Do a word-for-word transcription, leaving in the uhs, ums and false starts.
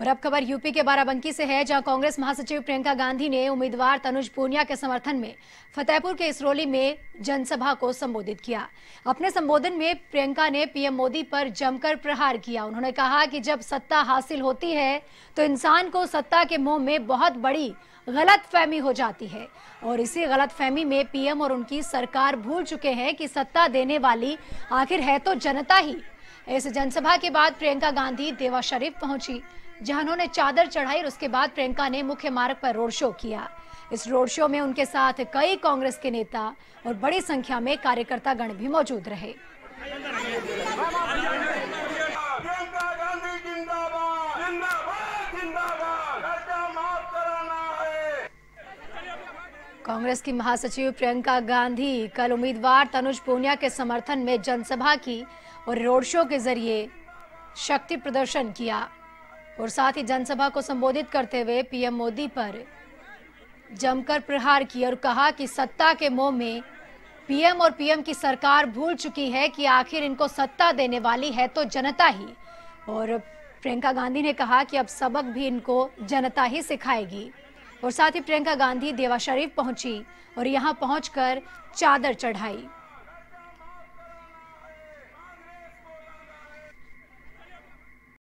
और अब खबर यूपी के बाराबंकी से है, जहां कांग्रेस महासचिव प्रियंका गांधी ने उम्मीदवार तनुज पूनिया के समर्थन में फतेहपुर के इसरौली में जनसभा को संबोधित किया। अपने संबोधन में प्रियंका ने पीएम मोदी पर जमकर प्रहार किया। उन्होंने कहा कि जब सत्ता हासिल होती है तो इंसान को सत्ता के मोह में बहुत बड़ी गलतफहमी हो जाती है, और इसी गलतफहमी में पीएम और उनकी सरकार भूल चुके हैं कि सत्ता देने वाली आखिर है तो जनता ही। इस जनसभा के बाद प्रियंका गांधी देवा शरीफ पहुंची, जहां उन्होंने चादर चढ़ाई और उसके बाद प्रियंका ने मुख्य मार्ग पर रोड शो किया। इस रोड शो में उनके साथ कई कांग्रेस के नेता और बड़ी संख्या में कार्यकर्ता गण भी मौजूद रहे। कांग्रेस की महासचिव प्रियंका गांधी कल उम्मीदवार तनुज पूनिया के समर्थन में जनसभा की और रोड शो के जरिए शक्ति प्रदर्शन किया, और साथ ही जनसभा को संबोधित करते हुए पीएम मोदी पर जमकर प्रहार किया और कहा कि सत्ता के मोह में पीएम और पीएम की सरकार भूल चुकी है कि आखिर इनको सत्ता देने वाली है तो जनता ही। और प्रियंका गांधी ने कहा कि अब सबक भी इनको जनता ही सिखाएगी, और साथ ही प्रियंका गांधी देवा शरीफ पहुंची और यहां पहुंचकर चादर चढ़ाई।